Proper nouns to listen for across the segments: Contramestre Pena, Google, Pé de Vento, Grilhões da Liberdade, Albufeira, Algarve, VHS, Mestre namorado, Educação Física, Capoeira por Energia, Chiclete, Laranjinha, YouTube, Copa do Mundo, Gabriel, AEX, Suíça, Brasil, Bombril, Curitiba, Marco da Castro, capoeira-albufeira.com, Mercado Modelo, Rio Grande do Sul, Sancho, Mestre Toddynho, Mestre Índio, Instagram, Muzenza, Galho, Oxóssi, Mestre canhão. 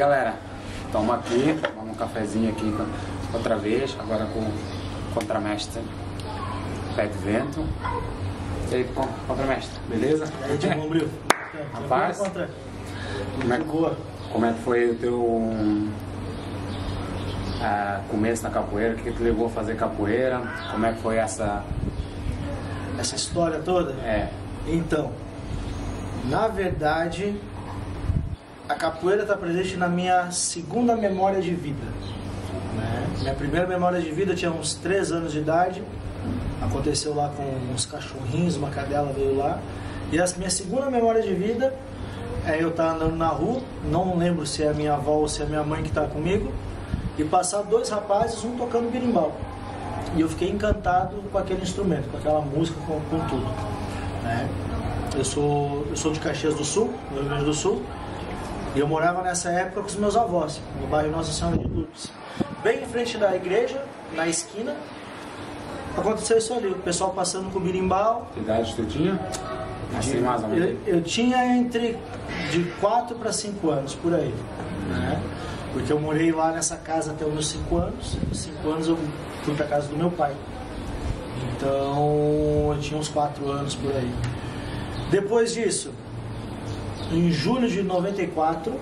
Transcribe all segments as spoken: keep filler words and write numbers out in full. galera, toma aqui, toma um cafezinho aqui outra vez, agora com o Contramestre Pé de Vento. E aí, Contramestre, beleza? E aí, de Bombril. Rapaz, como é, como é que foi o teu uh, começo na capoeira? O que te levou a fazer capoeira? Como é que foi essa... Essa história toda? É. Então, na verdade, a capoeira está presente na minha segunda memória de vida. Né? Minha primeira memória de vida, eu tinha uns três anos de idade. Aconteceu lá com uns cachorrinhos, uma cadela veio lá. E a minha segunda memória de vida é eu estar andando na rua, não lembro se é a minha avó ou se é a minha mãe que está comigo, e passar dois rapazes, um tocando berimbau. E eu fiquei encantado com aquele instrumento, com aquela música, com, com tudo. Né? Eu, sou, eu sou de Caxias do Sul, do Rio Grande do Sul, e eu morava nessa época com os meus avós, no bairro Nossa Senhora de Lupes. Bem em frente da igreja, na esquina, aconteceu isso ali, o pessoal passando com o berimbau. Que idade tu tinha? Assim, mais ou menos. Eu, eu tinha entre de quatro para cinco anos, por aí. Né? Porque eu morei lá nessa casa até os meus cinco anos. Aos cinco anos eu fui para casa do meu pai. Então eu tinha uns quatro anos por aí. Depois disso, em julho de noventa e quatro,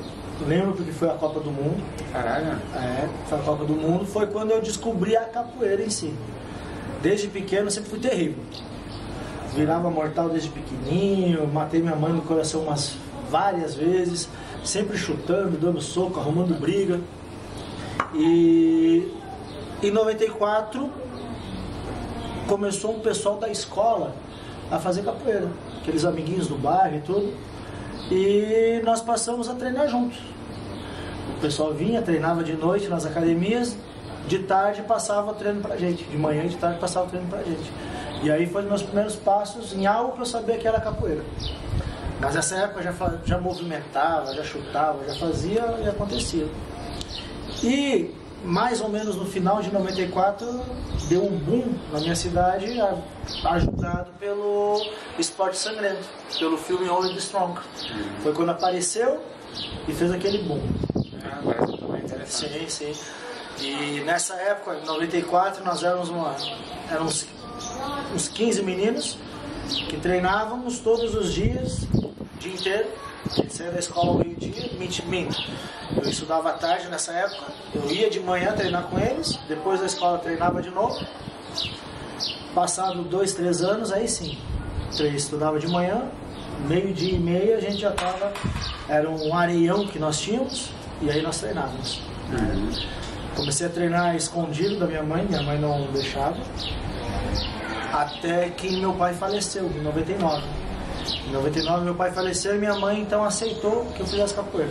lembro porque foi a Copa do Mundo. Caralho! É, foi a Copa do Mundo, foi quando eu descobri a capoeira em si. Desde pequeno eu sempre fui terrível. Virava mortal desde pequenininho, matei minha mãe no coração umas várias vezes, sempre chutando, dando soco, arrumando briga. E em noventa e quatro começou um pessoal da escola a fazer capoeira, aqueles amiguinhos do bairro e tudo. E nós passamos a treinar juntos. O pessoal vinha, treinava de noite nas academias, de tarde passava o treino pra gente, de manhã e de tarde passava o treino pra gente. E aí foi os meus primeiros passos em algo que eu sabia que era capoeira. Mas nessa época já, já movimentava, já chutava, já fazia e acontecia. E mais ou menos no final de noventa e quatro deu um boom na minha cidade, ajudado pelo esporte sangrento, pelo filme Only the Strong. Foi quando apareceu e fez aquele boom. É, sim, sim. E nessa época, em noventa e quatro, nós éramos uma... Éramos uns quinze meninos que treinávamos todos os dias, o dia inteiro. A gente saía da escola ao meio-dia, minto, minto. Eu estudava à tarde nessa época, eu ia de manhã treinar com eles, depois da escola treinava de novo. Passado dois, três anos, aí sim, eu estudava de manhã, meio-dia e meia a gente já estava, era um areião que nós tínhamos, e aí nós treinávamos. Uhum. Comecei a treinar escondido da minha mãe, minha mãe não deixava. Até que meu pai faleceu, em noventa e nove. Em noventa e nove meu pai faleceu e minha mãe então aceitou que eu fizesse capoeira.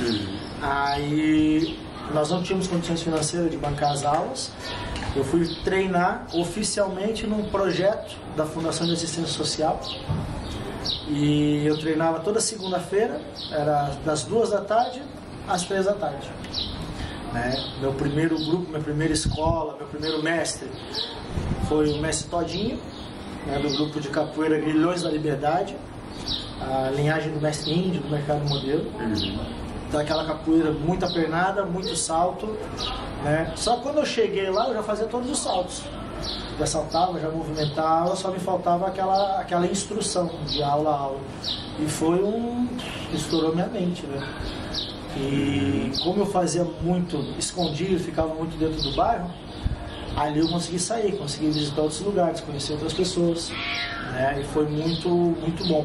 Uhum. Aí nós não tínhamos condições financeiras de bancar as aulas. Eu fui treinar oficialmente num projeto da Fundação de Assistência Social. E eu treinava toda segunda-feira, era das duas da tarde às três da tarde. Né? Meu primeiro grupo, minha primeira escola, meu primeiro mestre foi o Mestre Toddynho, né, do grupo de capoeira Grilhões da Liberdade, a linhagem do Mestre Índio, do Mercado Modelo. Então aquela capoeira, muita pernada, muito salto. Né? Só quando eu cheguei lá, eu já fazia todos os saltos. Já saltava, já movimentava, só me faltava aquela, aquela instrução de aula a aula. E foi um... estourou minha mente, né? E como eu fazia muito escondido, ficava muito dentro do bairro, ali eu consegui sair, consegui visitar outros lugares, conhecer outras pessoas, né? E foi muito, muito bom.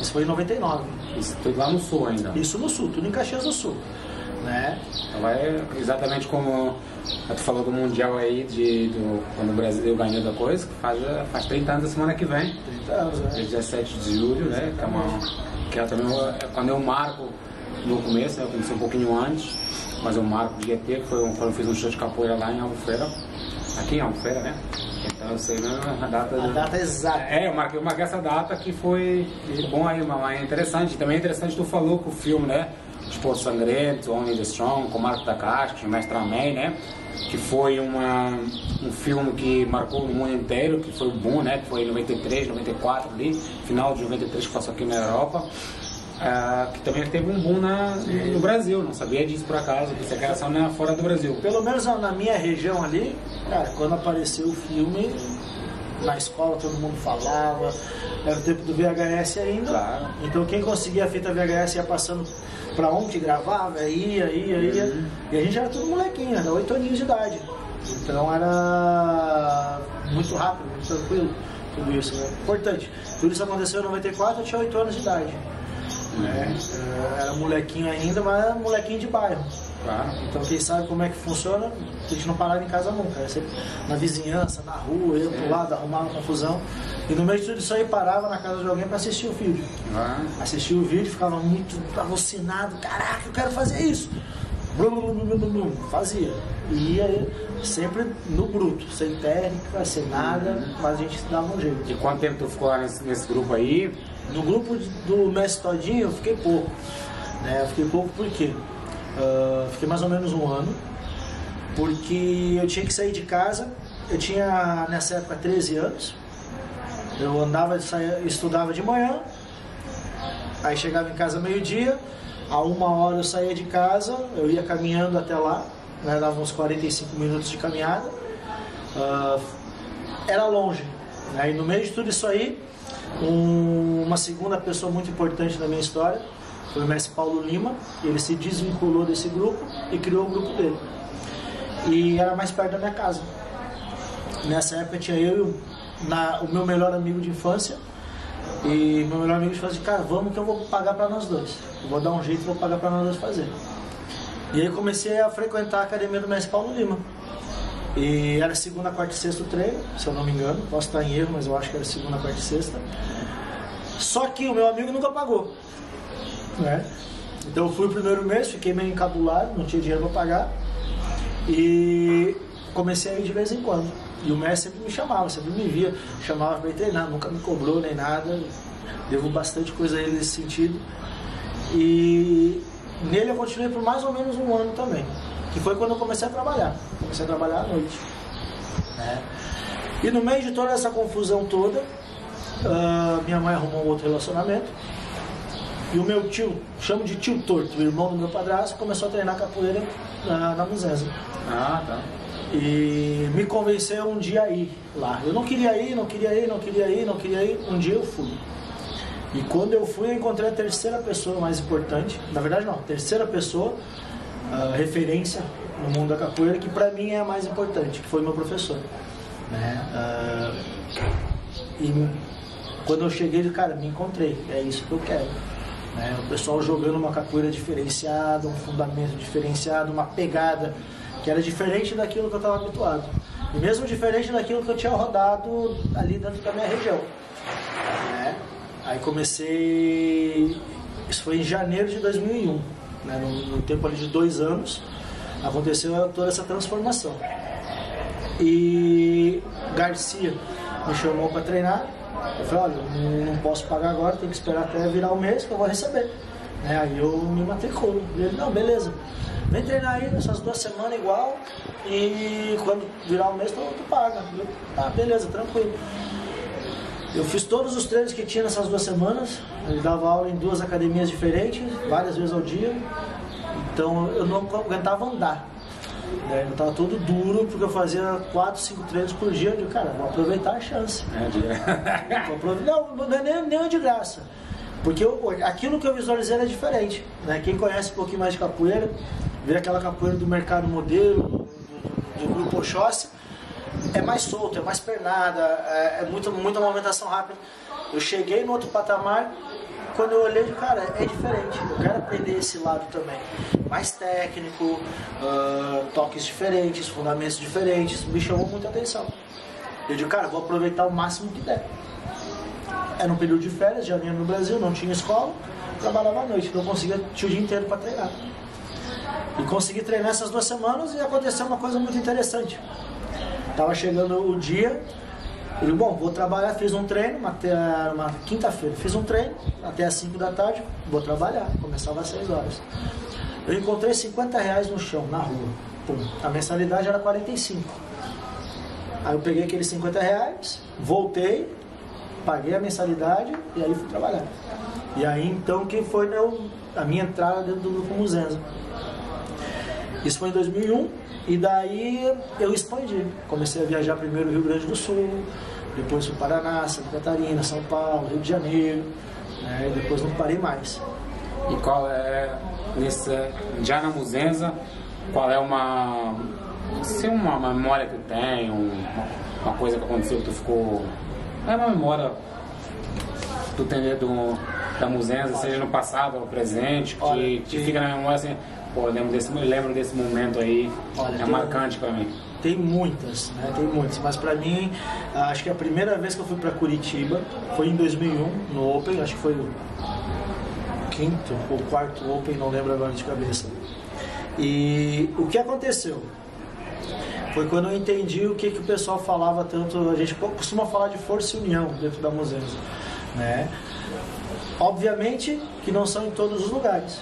Isso foi em noventa e nove. Isso foi lá no sul ainda? Isso no sul, tudo em Caxias do Sul, né? Então é exatamente como tu falou do Mundial aí, de, do, quando o Brasil ganhou da coisa, que faz, faz trinta anos a semana que vem. trinta anos, né? dezessete de julho, né? Que é uma, que é também uma, quando eu marco no começo, né? Eu comecei um pouquinho antes. Mas eu marco o G T, que foi um, quando eu fiz um show de capoeira lá em Albufeira, aqui em Albufeira, né? Então eu sei a data... A data exata. É, eu marquei, eu marquei essa data que foi bom aí, mas é interessante. Também é interessante tu falou que o filme, né? Esporte Sangrento, Only the Strong, com o Marco da Castro, o Mestre Amém, né? Que foi uma, um filme que marcou o mundo inteiro, que foi bom, né? Que foi em noventa e três, noventa e quatro ali, final de noventa e três que passou aqui na Europa. ah, que também teve um boom na, no Brasil, não sabia disso por acaso, que essa criação não é fora do Brasil. Pelo menos na minha região ali, cara, quando apareceu o filme, na escola todo mundo falava, era o tempo do V H S ainda, claro. Então quem conseguia a fita V H S ia passando pra onde gravava, ia, ia, ia, uhum. E a gente era tudo molequinho, era oito aninhos de idade, então era muito rápido, muito tranquilo, tudo isso, né? Importante, tudo isso aconteceu em noventa e quatro, eu tinha oito anos de idade, né? Era molequinho ainda, mas era molequinho de bairro. Claro. Então quem sabe como é que funciona, a gente não parava em casa nunca, era sempre na vizinhança, na rua, eu pro lado, arrumava confusão. E no meio de tudo isso aí parava na casa de alguém para assistir o vídeo. Ah. Assistia o vídeo, ficava muito alucinado, caraca, eu quero fazer isso! Blum, blum, blum, blum, blum. Fazia. E aí, sempre no bruto, sem técnica, sem nada, mas a gente dava um jeito. E quanto tempo tu ficou lá nesse, nesse grupo aí? No grupo do Mestre Toddynho eu fiquei pouco. Né? Eu fiquei pouco por quê? Uh, fiquei mais ou menos um ano, porque eu tinha que sair de casa, eu tinha nessa época treze anos, eu andava, saia, estudava de manhã, aí chegava em casa meio-dia, a uma hora eu saía de casa, eu ia caminhando até lá, né, dava uns quarenta e cinco minutos de caminhada, uh, era longe, né, e no meio de tudo isso aí, um, uma segunda pessoa muito importante da minha história, foi o Mestre Paulo Lima, ele se desvinculou desse grupo e criou o grupo dele. E era mais perto da minha casa. Nessa época tinha eu e na, o meu melhor amigo de infância. E meu melhor amigo de infância disse, cara, vamos que eu vou pagar pra nós dois. Eu vou dar um jeito e vou pagar pra nós dois fazer. E aí comecei a frequentar a academia do Mestre Paulo Lima. E era segunda, quarta e sexta o treino, se eu não me engano. Posso estar em erro, mas eu acho que era segunda, quarta e sexta. Só que o meu amigo nunca pagou. Né? Então eu fui o primeiro mês, fiquei meio encabulado, não tinha dinheiro para pagar. E comecei a ir de vez em quando. E o mestre sempre me chamava, sempre me via, chamava para ir treinar, nunca me cobrou nem nada. Devo bastante coisa a ele nesse sentido. E nele eu continuei por mais ou menos um ano também. Que foi quando eu comecei a trabalhar. Comecei a trabalhar à noite. Né? E no meio de toda essa confusão toda, uh, minha mãe arrumou um outro relacionamento. E o meu tio, chamo de tio torto, o irmão do meu padrasto, começou a treinar capoeira na, na Muzenza. Ah, tá. E me convenceu um dia a ir lá. Eu não queria ir, não queria ir, não queria ir, não queria ir. Um dia eu fui. E quando eu fui, eu encontrei a terceira pessoa mais importante. Na verdade, não, terceira pessoa, uh, referência no mundo da capoeira, que pra mim é a mais importante, que foi meu professor. Né? Uh, e quando eu cheguei, cara, me encontrei. É isso que eu quero. Né? O pessoal jogando uma capoeira diferenciada, um fundamento diferenciado, uma pegada que era diferente daquilo que eu estava habituado. E mesmo diferente daquilo que eu tinha rodado ali dentro da minha região. Né? Aí comecei... Isso foi em janeiro de dois mil e um. Né? No, no tempo ali de dois anos, aconteceu toda essa transformação. E Garcia me chamou para treinar. Eu falei, olha, não posso pagar agora, tenho que esperar até virar o mês que eu vou receber. Né? Aí eu me matriculo. Ele, não, beleza. Vem treinar aí nessas duas semanas igual e quando virar o mês tu, tu paga. Eu, tá, beleza, tranquilo. Eu fiz todos os treinos que tinha nessas duas semanas. Ele dava aula em duas academias diferentes, várias vezes ao dia. Então eu não aguentava andar. Daí eu tava todo duro, porque eu fazia quatro, cinco treinos por dia. Eu digo, cara, vou aproveitar a chance. Não, não é nem, nem de graça. Porque eu, aquilo que eu visualizei era diferente. Né? Quem conhece um pouquinho mais de capoeira, vê aquela capoeira do Mercado Modelo, do, do grupo Oxóssi, é mais solto, é mais pernada, é, é muito, muita movimentação rápida. Eu cheguei no outro patamar. Quando eu olhei, cara, é diferente, eu quero aprender esse lado também. Mais técnico, uh, toques diferentes, fundamentos diferentes, me chamou muita atenção. Eu digo, cara, vou aproveitar o máximo que der. Era um período de férias, já vinha no Brasil, não tinha escola, trabalhava à noite, não conseguia, tinha o dia inteiro para treinar. E consegui treinar essas duas semanas e aconteceu uma coisa muito interessante. Tava chegando o dia... Eu digo, bom, vou trabalhar, fiz um treino, até uma quinta-feira, fiz um treino, até as cinco da tarde, vou trabalhar, começava às seis horas. Eu encontrei cinquenta reais no chão, na rua. Pum. A mensalidade era quarenta e cinco. Aí eu peguei aqueles cinquenta reais, voltei, paguei a mensalidade e aí fui trabalhar. E aí então que foi meu, a minha entrada dentro do grupo Muzenza. Isso foi em dois mil e um, e daí eu expandi. Comecei a viajar primeiro no Rio Grande do Sul, depois no Paraná, Santa Catarina, São Paulo, Rio de Janeiro, né? E depois não parei mais. E qual é, nesse, já na Muzenza, qual é uma, se uma, uma memória que tem, uma, uma coisa que aconteceu que tu ficou... É uma memória que tu tem do, da Muzenza, seja no passado ou presente, que, Olha, que fica na memória assim... Pô, eu lembro desse, eu lembro desse momento aí, Olha, é marcante para mim. Tem muitas, né? Tem muitas, mas para mim, acho que a primeira vez que eu fui para Curitiba foi em dois mil e um, no Open, acho que foi o quinto ou quarto Open, não lembro agora de cabeça. E o que aconteceu? Foi quando eu entendi o que, que o pessoal falava tanto, a gente costuma falar de força e união dentro da Muzenza, né? Obviamente que não são em todos os lugares.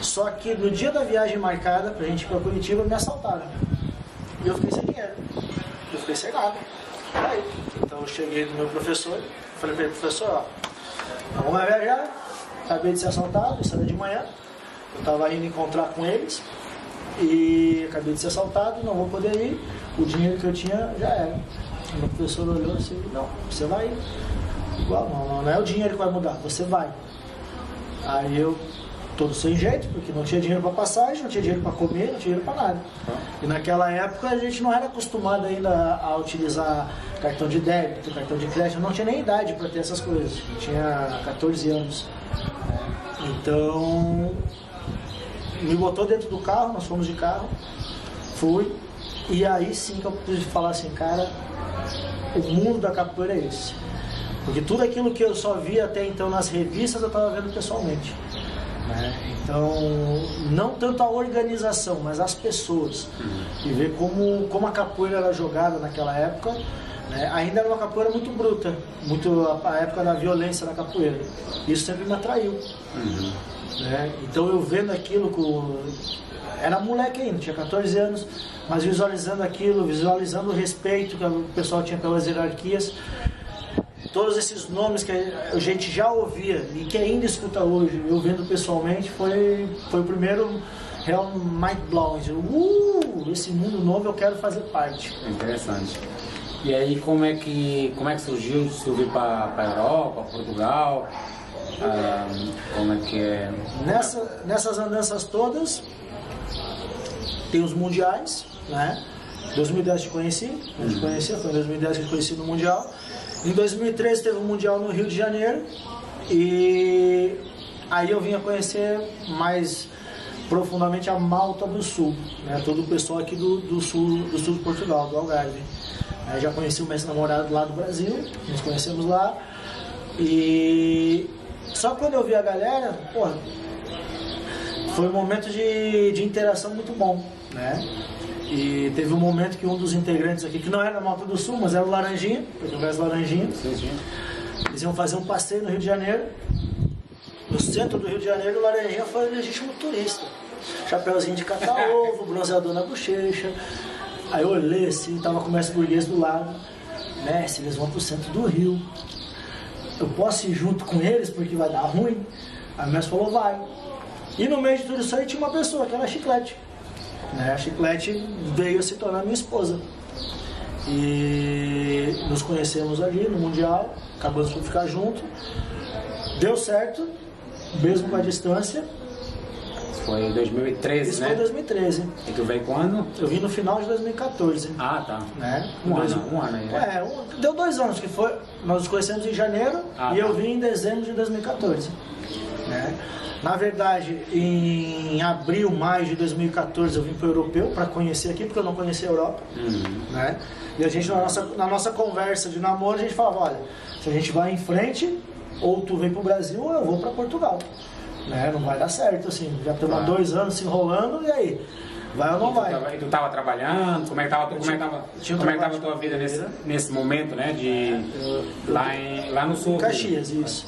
Só que no dia da viagem marcada pra gente ir pra Curitiba, me assaltaram. E eu fiquei sem dinheiro. Eu fiquei sem nada. Aí, então eu cheguei no meu professor, falei pra ele, professor, ó, vamos viajar, acabei de ser assaltado, isso era de manhã, eu tava indo encontrar com eles, e acabei de ser assaltado, não vou poder ir, o dinheiro que eu tinha já era. O meu professor olhou assim, não, você vai ir. Igual, não, não é o dinheiro que vai mudar, você vai. Aí eu... todo sem jeito, porque não tinha dinheiro para passagem, não tinha dinheiro para comer, não tinha dinheiro para nada. E naquela época a gente não era acostumado ainda a utilizar cartão de débito, cartão de crédito, não tinha nem idade para ter essas coisas, eu tinha quatorze anos. Então, me botou dentro do carro, nós fomos de carro, fui, e aí sim que eu pude falar assim, cara, o mundo da capoeira é esse. Porque tudo aquilo que eu só via até então nas revistas, eu estava vendo pessoalmente. Então, não tanto a organização, mas as pessoas. E ver como, como a capoeira era jogada naquela época, né? Ainda era uma capoeira muito bruta, muito a, a época da violência na capoeira. Isso sempre me atraiu. Uhum. Né? Então eu vendo aquilo, com... era moleque ainda, tinha quatorze anos, mas visualizando aquilo, visualizando o respeito que o pessoal tinha pelas hierarquias, todos esses nomes que a gente já ouvia e que ainda escuta hoje, eu vendo pessoalmente, foi, foi o primeiro real mind-blowing. Uh, esse mundo novo eu quero fazer parte. Interessante. E aí como é que, como é que surgiu? Surgiu para a Europa, Portugal? Ah, como é que é? Nessa, nessas andanças todas, tem os mundiais, né? Em dois mil e dez te conheci, não te conhecia, foi em dois mil e dez que eu conheci no Mundial. Em dois mil e treze teve um Mundial no Rio de Janeiro e aí eu vim a conhecer mais profundamente a Malta do Sul, né? Todo o pessoal aqui do, do, sul, do sul de Portugal, do Algarve. Aí já conheci o Mestre Namorado lá do Brasil, nos conhecemos lá. E só quando eu vi a galera, porra, foi um momento de, de interação muito bom, né? E teve um momento que um dos integrantes aqui, que não era da Malta do Sul, mas era o Laranjinha, porque o Laranjinha, eles iam fazer um passeio no Rio de Janeiro. No centro do Rio de Janeiro, o Laranjinha foi legítimo turista. Chapeuzinho de cata-ovo, bronzeador na bochecha. Aí eu olhei assim, tava com o Mestre Burguês do lado. Mestre, eles vão pro centro do Rio. Eu posso ir junto com eles porque vai dar ruim? Aí o Mestre falou, vai. E no meio de tudo isso aí tinha uma pessoa, que era a Chiclete. Né? A Chiclete veio a se tornar minha esposa. E nos conhecemos ali no Mundial, acabamos por ficar junto. Deu certo, mesmo com a distância. Foi em dois mil e treze, Isso né? Foi em dois mil e treze. E tu veio quando? Eu vim no final de dois mil e quatorze. Ah, tá. Né? Um, um ano, dois... um ano aí. É, um... deu dois anos que foi. Nós nos conhecemos em janeiro ah, e tá. eu vim em dezembro de dois mil e quatorze. Né? Na verdade, em abril, maio de dois mil e quatorze eu vim para o Europeu para conhecer aqui, porque eu não conhecia a Europa. Uhum. Né? E a gente, na nossa, na nossa conversa de namoro, a gente falava, olha, se a gente vai em frente, ou tu vem para o Brasil ou eu vou para Portugal. Né? Não vai dar certo, assim, já estamos há dois anos se enrolando, e aí? Vai ou não vai? E tu estava trabalhando? Como é que estava a tua vida nesse, nesse momento, né? De, eu, eu, lá, em, lá no sul? Caxias, né? Isso.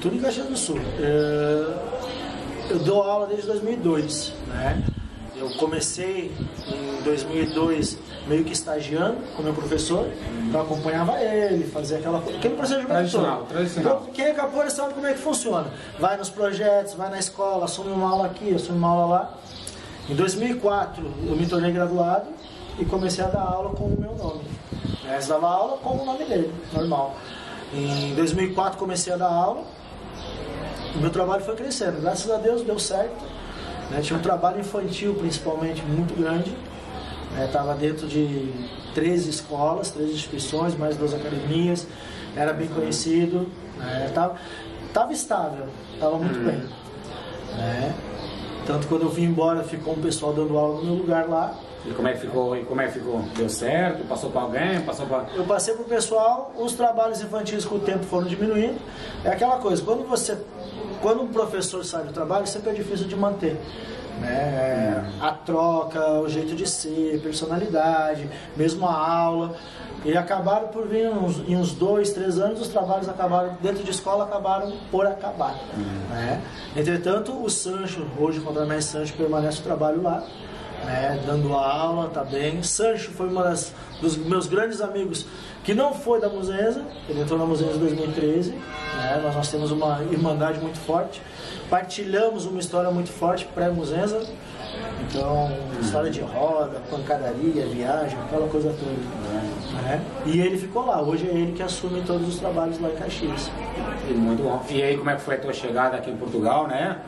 Tudo em Caxias do Sul. Eu, eu dou aula desde dois mil e dois, né? Eu comecei em dois mil e dois meio que estagiando com meu professor, então eu acompanhava ele, fazia aquela coisa, aquele processo de tradicional, tradicional. Então, quem é capoeira sabe como é que funciona. Vai nos projetos, vai na escola, assume uma aula aqui, assume uma aula lá. Em dois mil e quatro eu me tornei graduado e comecei a dar aula com o meu nome. Eu dava aula com o nome dele, normal. Em dois mil e quatro comecei a dar aula, o meu trabalho foi crescendo, graças a Deus deu certo. Né, tinha um trabalho infantil, principalmente, muito grande. Estava né, dentro de treze escolas, treze instituições, mais duas academias. Era bem conhecido. Estava né, estável, estava muito bem. Né. Tanto quando eu vim embora, ficou um pessoal dando aula no meu lugar lá. E como é que ficou? E como é que ficou? Deu certo? Passou para alguém? Passou pra... Eu passei para o pessoal. Os trabalhos infantis com o tempo foram diminuindo. É aquela coisa, quando você... Quando um professor sai do trabalho, sempre é difícil de manter. Né? A troca, o jeito de ser, personalidade, mesmo a aula. E acabaram por vir uns, em uns dois, três anos, os trabalhos acabaram dentro de escola, acabaram por acabar. Né? Entretanto, o Sancho, hoje o Contramestre Sancho, permanece o trabalho lá, né? Dando aula, tá bem. Sancho foi um dos meus grandes amigos que não foi da Muzenza, ele entrou na Muzenza em dois mil e treze, né? nós, nós temos uma irmandade muito forte, partilhamos uma história muito forte pré-Muzenza, então história de roda, pancadaria, viagem, aquela coisa toda, né? E ele ficou lá, hoje é ele que assume todos os trabalhos lá em Caxias. Muito bom. E aí, como é que foi a tua chegada aqui em Portugal, né?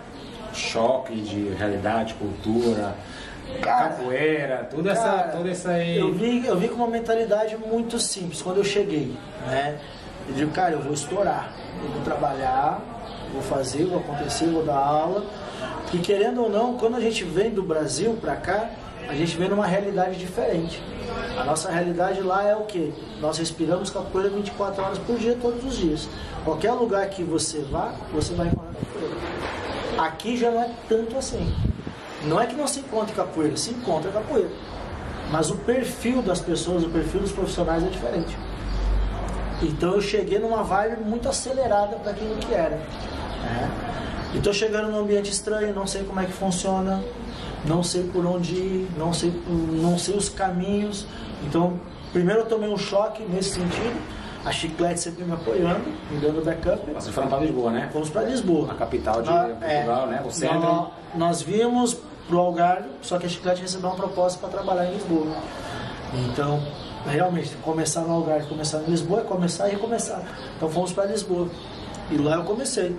Choque de realidade, cultura... Cara, capoeira, tudo cara, essa, toda essa aí... Eu vim eu vi com uma mentalidade muito simples, quando eu cheguei, né? Eu digo, cara, eu vou estourar, eu vou trabalhar, vou fazer, vou acontecer, vou dar aula. E querendo ou não, quando a gente vem do Brasil pra cá, a gente vem numa realidade diferente. A nossa realidade lá é o quê? Nós respiramos capoeira vinte e quatro horas por dia, todos os dias. Qualquer lugar que você vá, você vai encontrar capoeira. Aqui já não é tanto assim. Não é que não se encontre capoeira, se encontra capoeira. Mas o perfil das pessoas, o perfil dos profissionais é diferente. Então eu cheguei numa vibe muito acelerada para aquilo que era. Né? E estou chegando num ambiente estranho, não sei como é que funciona, não sei por onde ir, não sei, não sei os caminhos. Então, primeiro eu tomei um choque nesse sentido. A Chiclete sempre me apoiando, me dando backup. Vocês foram para Lisboa, né? Fomos para Lisboa. A capital de ah, Portugal, é, né? O centro. Nós, nós vimos pro Algarve, só que a Chiclete recebeu uma proposta para trabalhar em Lisboa. Então, realmente, começar no Algarve, começar em Lisboa, é começar e recomeçar. Então fomos para Lisboa. E lá eu comecei.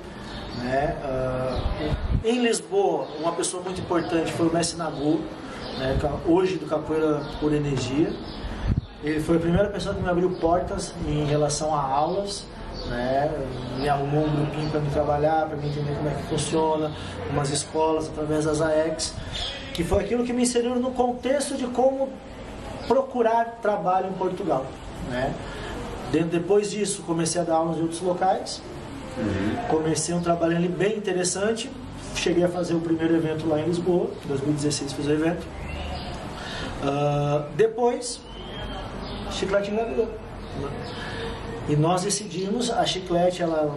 Né? Uh, em Lisboa, uma pessoa muito importante foi o Mestre Nagô, né? Hoje do Capoeira por Energia. Ele foi a primeira pessoa que me abriu portas em relação a aulas, né? Me arrumou um grupinho para me trabalhar, para me entender como é que funciona, umas escolas através das A E X, que foi aquilo que me inseriu no contexto de como procurar trabalho em Portugal. Né? Depois disso, comecei a dar aulas em outros locais, uhum. Comecei um trabalho ali bem interessante, cheguei a fazer o primeiro evento lá em Lisboa, em dois mil e dezesseis fiz o evento. Uh, depois... Chiclete engravidou. E nós decidimos, a Chiclete ela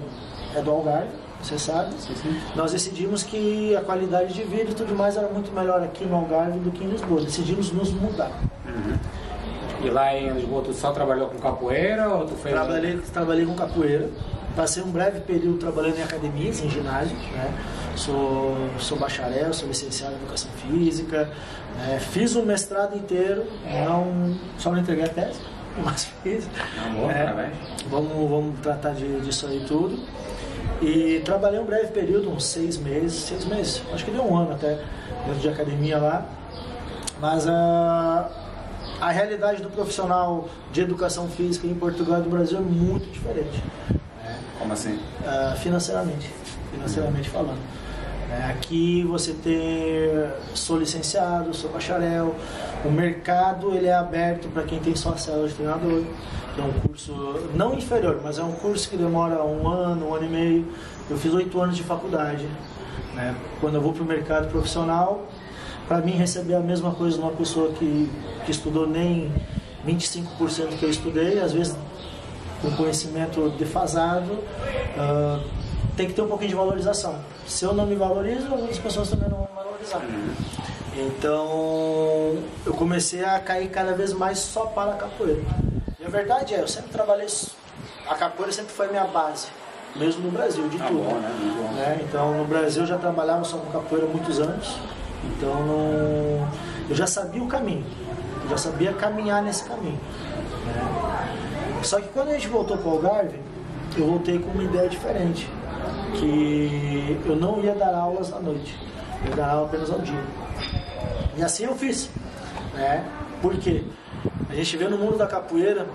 é do Algarve, você sabe. Sim, sim. Nós decidimos que a qualidade de vida e tudo mais era muito melhor aqui no Algarve do que em Lisboa. Decidimos nos mudar. Uhum. E lá em Lisboa tu só trabalhou com capoeira ou tu fez? Trabalhei, trabalhei com capoeira. Passei um breve período trabalhando em academias, em ginásios, né? Sou, sou bacharel, sou licenciado em Educação Física, né? Fiz o mestrado inteiro, não, só não entreguei a tese, mas fiz. Amor, é, vamos, vamos tratar de, disso aí tudo. E trabalhei um breve período, uns seis meses, seis meses, acho que deu um ano até, dentro de academia lá. Mas a, a realidade do profissional de Educação Física em Portugal e no Brasil é muito diferente. Como assim? Uh, financeiramente, financeiramente falando. É, aqui você tem, sou licenciado, sou bacharel, o mercado ele é aberto para quem tem só a célula de treinador, que é um curso não inferior, mas é um curso que demora um ano, um ano e meio. Eu fiz oito anos de faculdade, né? Quando eu vou para o mercado profissional, para mim receber a mesma coisa de uma pessoa que, que estudou nem vinte e cinco por cento que eu estudei, às vezes... com conhecimento defasado, uh, tem que ter um pouquinho de valorização. Se eu não me valorizo, algumas pessoas também não vão me valorizar. Então, eu comecei a cair cada vez mais só para a capoeira. E a verdade é, eu sempre trabalhei... A capoeira sempre foi a minha base, mesmo no Brasil, de tá tudo. Bom, né? Né? Então, no Brasil eu já trabalhava só com capoeira há muitos anos. Então, não... eu já sabia o caminho. Eu já sabia caminhar nesse caminho. Né? Só que quando a gente voltou para o Algarve, eu voltei com uma ideia diferente. Que eu não ia dar aulas à noite, eu ia dar aula apenas ao dia. E assim eu fiz, né? Porque a gente vê no mundo da capoeira,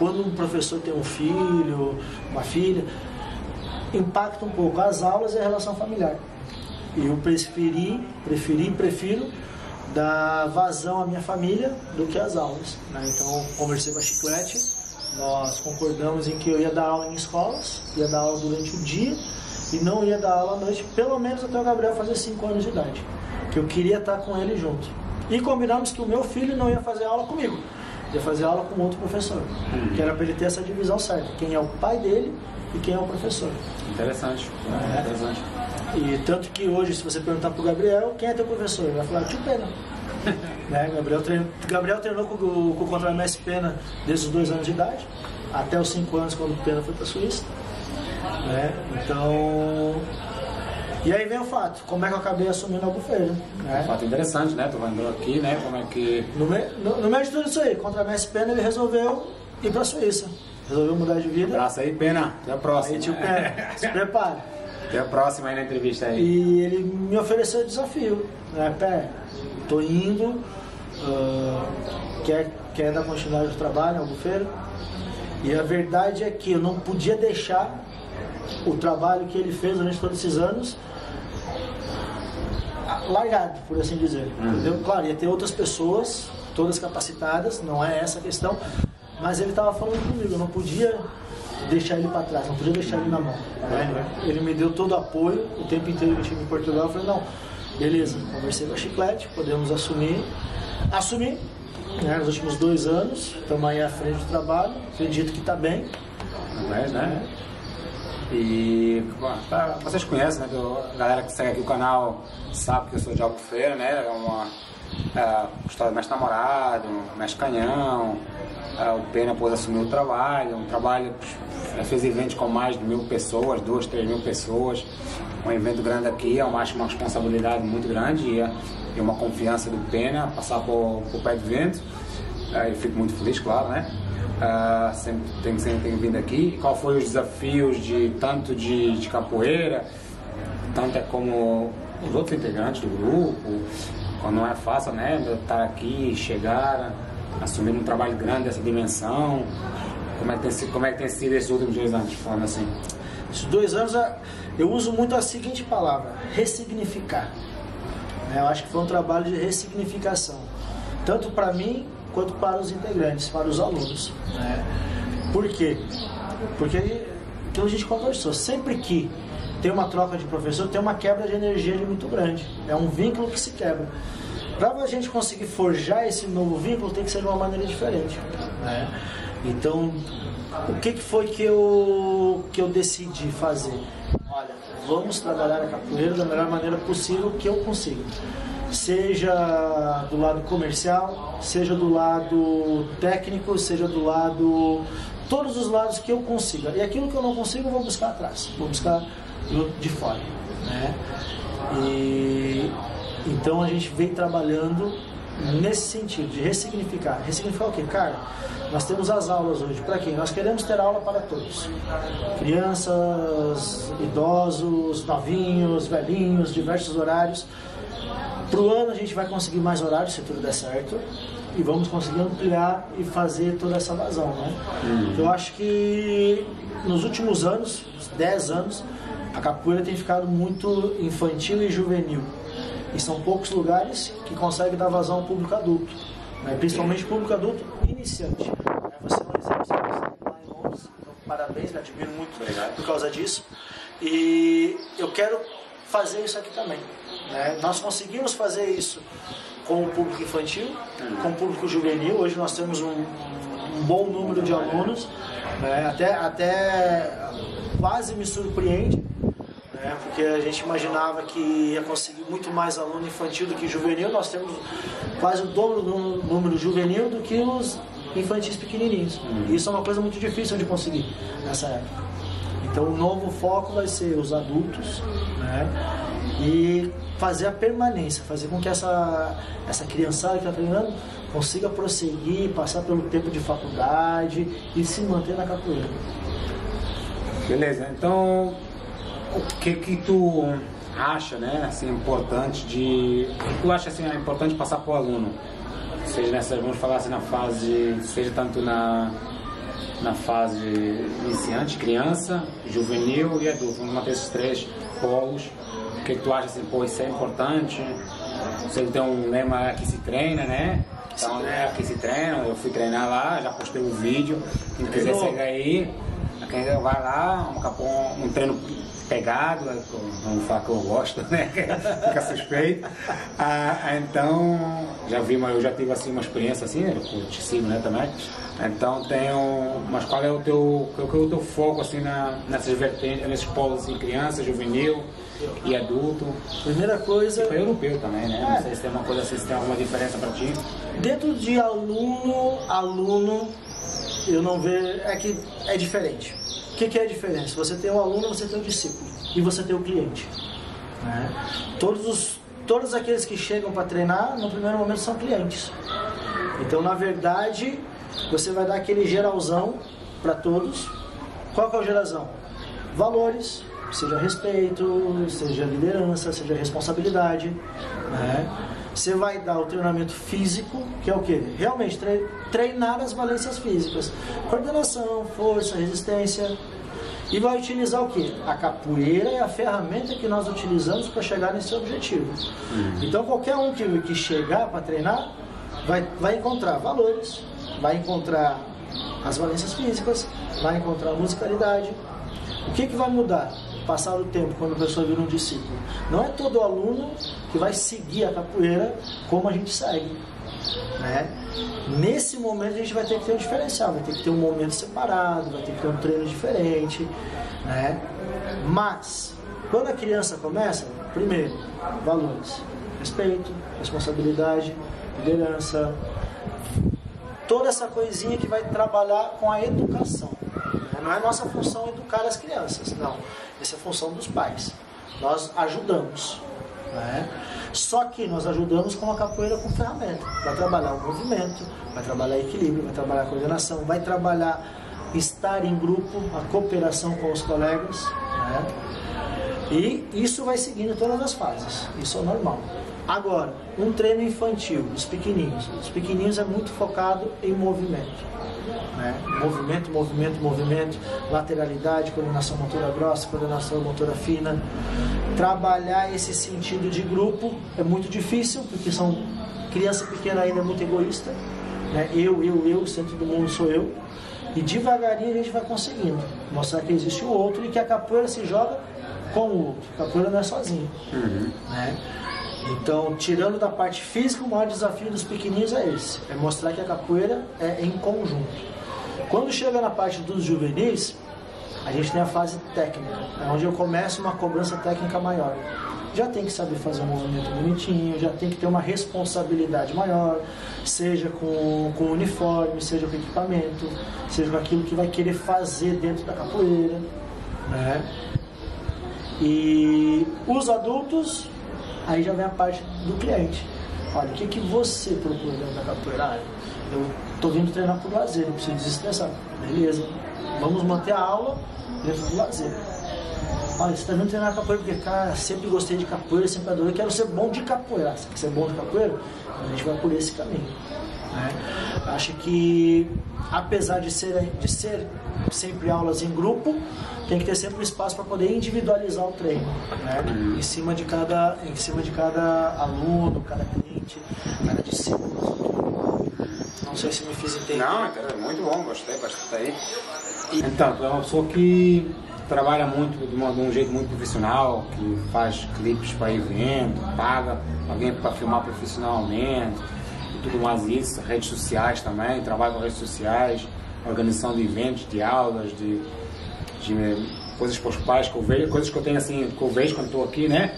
quando um professor tem um filho, uma filha, impacta um pouco as aulas e a relação familiar. E eu preferi, preferi, prefiro dar vazão à minha família do que às aulas. Né? Então, conversei com a Chiclete, nós concordamos em que eu ia dar aula em escolas, ia dar aula durante o dia e não ia dar aula à noite, pelo menos até o Gabriel fazer cinco anos de idade. Que eu queria estar com ele junto. E combinamos que o meu filho não ia fazer aula comigo, ia fazer aula com outro professor. Hum. Que era para ele ter essa divisão certa, quem é o pai dele e quem é o professor. Interessante. É. Interessante. E tanto que hoje, se você perguntar para o Gabriel, quem é teu professor? Ele vai falar, tio Pena. Né? Gabriel, trein... Gabriel treinou com o, com o Contramestre Pena desde os dois anos de idade, até os cinco anos quando o Pena foi para a Suíça. Né? Então... E aí vem o fato, como é que eu acabei assumindo a Albufeira, né? Um fato interessante, né? Tu andou aqui, né? Como é que... No, me... no, no meio de tudo isso aí, Contramestre Pena, ele resolveu ir para a Suíça. Resolveu mudar de vida. Um abraço aí, Pena. Até a próxima. Aí, tio Pena, se prepara. Até a próxima aí na entrevista aí. E ele me ofereceu o desafio, né? Pé, tô indo, uh, quer, quer dar continuidade ao trabalho, Albufeira. E a verdade é que eu não podia deixar o trabalho que ele fez durante todos esses anos largado, por assim dizer. Uhum. Entendeu? Claro, ia ter outras pessoas, todas capacitadas, não é essa a questão, mas ele estava falando comigo, eu não podia deixar ele para trás, não podia deixar ele na mão. Né? Ele me deu todo o apoio, o tempo inteiro que eu estive em Portugal, eu falei, não, beleza, conversei com a Chiclete, podemos assumir, assumir, né, nos últimos dois anos, estamos aí à frente do trabalho, acredito que está bem. Mas, né? E bom, tá, vocês conhecem, né? A galera que segue aqui o canal sabe que eu sou de Albufeira, né? É uma é, história do Mestre Namorado, Mestre Canhão. É, o Pena depois assumiu o trabalho, um trabalho é, fez eventos com mais de mil pessoas, duas, três mil pessoas. Um evento grande aqui, eu acho uma responsabilidade muito grande e, é, e uma confiança do Pena passar por, por Pé de Vento. É, eu fico muito feliz, claro, né? Uh, sempre, tenho, sempre tenho vindo aqui. E qual foi os desafios de tanto de, de capoeira, tanto é como os outros integrantes do grupo? Quando não é fácil, né, estar aqui, chegar, assumir um trabalho grande dessa dimensão. Como é que tem, como é que tem sido esses últimos dois anos, falando assim? Esses dois anos eu uso muito a seguinte palavra: ressignificar. Eu acho que foi um trabalho de ressignificação, tanto para mim quanto para os integrantes, para os alunos. Né? Por quê? Porque que a gente conversou, sempre que tem uma troca de professor, tem uma quebra de energia muito grande, é um vínculo que se quebra. Para a gente conseguir forjar esse novo vínculo, tem que ser de uma maneira diferente. Né? Então, o que, que foi que eu, que eu decidi fazer? Olha, vamos trabalhar a capoeira da melhor maneira possível que eu consigo. Seja do lado comercial, seja do lado técnico, seja do lado... Todos os lados que eu consiga. E aquilo que eu não consigo, eu vou buscar atrás. Vou buscar de fora. Né? E, então, a gente vem trabalhando nesse sentido, de ressignificar. Ressignificar o quê? Cara, nós temos as aulas hoje. Para quem? Nós queremos ter aula para todos. Crianças, idosos, novinhos, velhinhos, diversos horários. Pro ano a gente vai conseguir mais horários, se tudo der certo, e vamos conseguir ampliar e fazer toda essa vazão, né? Hum. Eu acho que nos últimos anos, dez anos, a capoeira tem ficado muito infantil e juvenil. E são poucos lugares que conseguem dar vazão ao público adulto, né? Principalmente público adulto iniciante. Você não exerce lá em Londres, então parabéns, me admiro muito. Obrigado. Por causa disso. E eu quero fazer isso aqui também. Né? Nós conseguimos fazer isso com o público infantil, com o público juvenil. Hoje nós temos um, um bom número de alunos, né? até, até quase me surpreende, né? né? Porque a gente imaginava que ia conseguir muito mais aluno infantil do que juvenil. Nós temos quase o dobro do número juvenil do que os infantis pequenininhos. E isso é uma coisa muito difícil de conseguir nessa época. Então o novo foco vai ser os adultos, né? E fazer a permanência, fazer com que essa, essa criançada que está treinando consiga prosseguir, passar pelo tempo de faculdade e se manter na capoeira. Beleza, então o que que tu acha, né, assim, importante de... O que tu acha, assim, é importante passar para o aluno? Seja nessa, vamos falar assim, na fase, seja tanto na... na fase iniciante, criança, juvenil e adulto. Vamos manter esses três polos. O que tu acha assim, pô, isso é importante? Você tem um lema, é que se treina, né? Então, né, que se treina. Eu fui treinar lá, já postei um vídeo. Quem quiser chegar aí, quem vai lá, um, um treino pegado, vamos falar que eu gosto, né? Fica suspeito. Ah, então, já vi, eu já tive assim, uma experiência assim, eu te sigo, né, também. Então tem um, mas qual é o teu, qual é o teu foco assim na, nessas vertentes, nesses polos assim, criança, juvenil e adulto? Primeira coisa... Tipo, é europeu também, né? É. Não sei se tem uma coisa assim, se tem alguma diferença para ti. Dentro de aluno, aluno, eu não vejo, é que é diferente. O que, que é a diferença? Você tem um aluno, você tem um discípulo e você tem um cliente. Né? Todos os, todos aqueles que chegam para treinar, no primeiro momento são clientes. Então, na verdade... Você vai dar aquele geralzão para todos. Qual que é o geralzão? Valores, seja respeito, seja liderança, seja responsabilidade. Né? Você vai dar o treinamento físico, que é o quê? Realmente treinar as valências físicas. Coordenação, força, resistência. E vai utilizar o quê? A capoeira é a ferramenta que nós utilizamos para chegar nesse objetivo. Então qualquer um que chegar para treinar vai, vai encontrar valores, vai encontrar as valências físicas, vai encontrar a musicalidade. O que, que vai mudar? Passar o tempo, quando a pessoa vira um discípulo. Não é todo aluno que vai seguir a capoeira como a gente segue. Né? Nesse momento a gente vai ter que ter um diferencial, vai ter que ter um momento separado, vai ter que ter um treino diferente. Né? Mas, quando a criança começa, primeiro, valores. Respeito, responsabilidade, liderança... Toda essa coisinha que vai trabalhar com a educação. Não é nossa função educar as crianças, não. Essa é a função dos pais. Nós ajudamos. Né? Só que nós ajudamos com a capoeira com ferramenta. Vai trabalhar o movimento, vai trabalhar equilíbrio, vai trabalhar a coordenação, vai trabalhar estar em grupo, a cooperação com os colegas. Né? E isso vai seguindo todas as fases. Isso é normal. Agora, um treino infantil, os pequenininhos. Os pequenininhos é muito focado em movimento. Né? Movimento, movimento, movimento, lateralidade, coordenação motora grossa, coordenação motora fina. Trabalhar esse sentido de grupo é muito difícil, porque são criança pequena ainda é muito egoísta. Né? Eu, eu, eu, o centro do mundo sou eu. E devagarinho a gente vai conseguindo mostrar que existe o outro e que a capoeira se joga com o outro. A capoeira não é sozinho. Uhum. Né? Então, tirando da parte física, o maior desafio dos pequenininhos é esse. É mostrar que a capoeira é em conjunto. Quando chega na parte dos juvenis, a gente tem a fase técnica. É onde eu começo uma cobrança técnica maior. Já tem que saber fazer um movimento bonitinho, já tem que ter uma responsabilidade maior, seja com, com o uniforme, seja com o equipamento, seja com aquilo que vai querer fazer dentro da capoeira. Né? E os adultos... Aí já vem a parte do cliente. Olha, o que, que você procura dentro da capoeira? Eu estou vindo treinar por lazer, eu preciso desestressar. Beleza, vamos manter a aula dentro do lazer. Olha, você está vindo treinar capoeira porque, cara, sempre gostei de capoeira, sempre adorei, quero ser bom de capoeira. Você quer ser bom de capoeira? A gente vai por esse caminho. Né? Acho que, apesar de ser, de ser sempre aulas em grupo, tem que ter sempre um espaço para poder individualizar o treino, né? Em cima de cada, em cima de cada aluno, cada cliente, cada discípulo. Não sei se me fiz entender. Não, é muito bom, gostei bastante aí. E... Então, tu é uma pessoa que trabalha muito de, uma, de um jeito muito profissional, que faz clipes para evento, paga alguém para filmar profissionalmente, e tudo mais isso, redes sociais também, trabalha com redes sociais, organização de eventos, de aulas, de de coisas para os pais que eu vejo, coisas que eu tenho assim, que eu vejo quando estou aqui, né?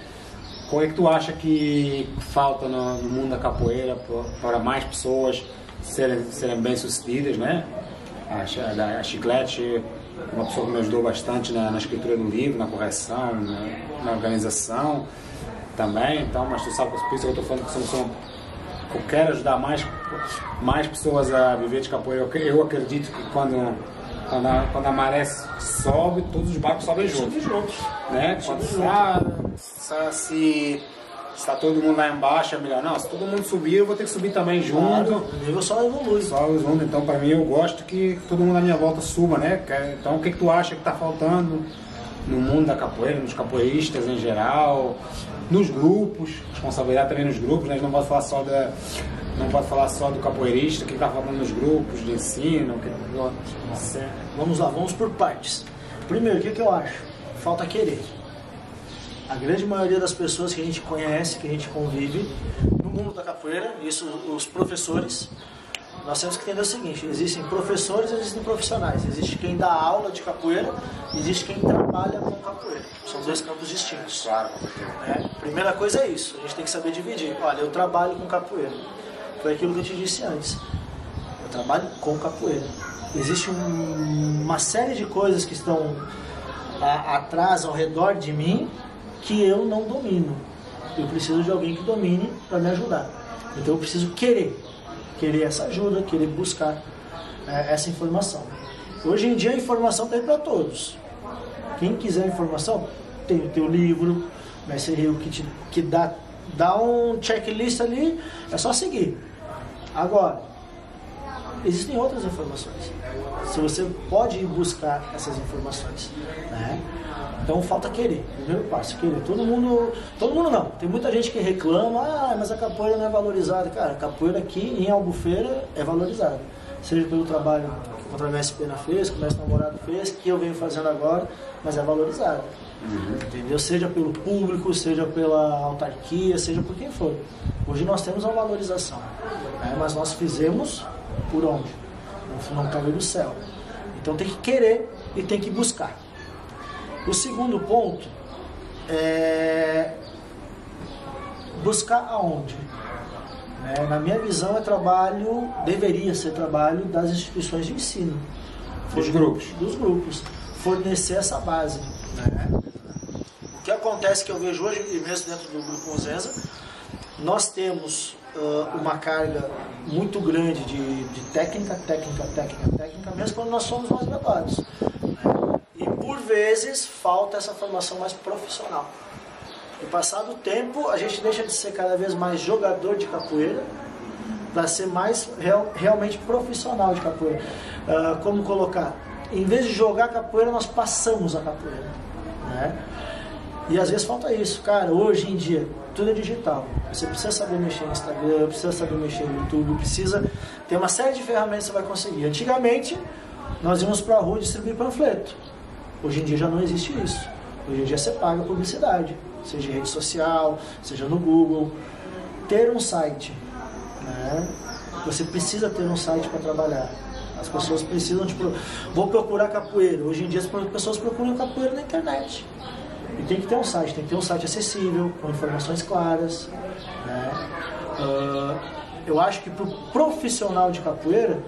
Qual é que tu acha que falta no, no mundo da capoeira para mais pessoas serem, serem bem-sucedidas, né? A, a, a Chiclete, uma pessoa que me ajudou bastante na, na escritura do livro, na correção, na, na organização também, então, mas tu sabe, por isso que eu estou falando que são, eu quero ajudar mais, mais pessoas a viver de capoeira. Eu, eu acredito que quando, quando, a, quando a maré sobe, todos os barcos sobem juntos. Todos, né? Quando está, está, se está todo mundo lá embaixo, é melhor. Não, se todo mundo subir, eu vou ter que subir também junto. Claro, eu só evolui. Só junto. Então, para mim, eu gosto que todo mundo à minha volta suba, né? Então, o que, que tu acha que está faltando no mundo da capoeira, nos capoeiristas em geral, nos grupos, responsabilidade também nos grupos, né? A gente não pode falar só da, não pode falar só do capoeirista, o que está falando nos grupos de ensino, que... Vamos lá, vamos por partes. Primeiro, o que, que eu acho? Falta querer. A grande maioria das pessoas que a gente conhece, que a gente convive, no mundo da capoeira, isso os professores, nós temos que entender o seguinte, existem professores e existem profissionais, existe quem dá aula de capoeira, existe quem trabalha com capoeira, são dois campos distintos. Claro. É, primeira coisa é isso, a gente tem que saber dividir, olha, eu trabalho com capoeira, foi aquilo que eu te disse antes, eu trabalho com capoeira. Existe um, uma série de coisas que estão a, atrás, ao redor de mim, que eu não domino, eu preciso de alguém que domine para me ajudar, então eu preciso querer. Querer essa ajuda, querer buscar é, essa informação. Hoje em dia a informação tem para todos. Quem quiser informação, tem o teu livro, vai ser o que, te, que dá, dá um checklist ali, é só seguir. Agora, existem outras informações. Se você pode ir buscar essas informações, né? Então falta querer, primeiro passo, querer. Todo mundo, todo mundo não, tem muita gente que reclama, ah, mas a capoeira não é valorizada. Cara, a capoeira aqui em Albufeira é valorizada, seja pelo trabalho que o Contramestre Pena fez, que o Mestre Namorado fez, que eu venho fazendo agora, mas é valorizada, uhum. Entendeu? Seja pelo público, seja pela autarquia, seja por quem for. Hoje nós temos uma valorização, né? Mas nós fizemos por onde? Não caiu do céu. Então tem que querer e tem que buscar. O segundo ponto é buscar aonde? É, na minha visão é trabalho, deveria ser trabalho das instituições de ensino. Dos grupos. Dos grupos. Fornecer essa base. Né? O que acontece que eu vejo hoje, e mesmo dentro do grupo Muzenza, nós temos uh, uma carga muito grande de, de técnica, técnica, técnica, técnica, mesmo quando nós somos mais graduados. Por vezes, falta essa formação mais profissional. No passar do tempo, a gente deixa de ser cada vez mais jogador de capoeira para ser mais real, realmente profissional de capoeira. Uh, como colocar? Em vez de jogar capoeira, nós passamos a capoeira. Né? E às vezes falta isso. Cara, hoje em dia, tudo é digital. Você precisa saber mexer no Instagram, precisa saber mexer no YouTube, precisa ter uma série de ferramentas que você vai conseguir. Antigamente, nós íamos para a rua distribuir panfleto. Hoje em dia já não existe isso. Hoje em dia você paga publicidade, seja em rede social, seja no Google. Ter um site, né? Você precisa ter um site para trabalhar. As pessoas precisam de... Pro... Vou procurar capoeira. Hoje em dia as pessoas procuram capoeira na internet. E tem que ter um site, tem que ter um site acessível, com informações claras. Né? Uh, eu acho que para o profissional de capoeira,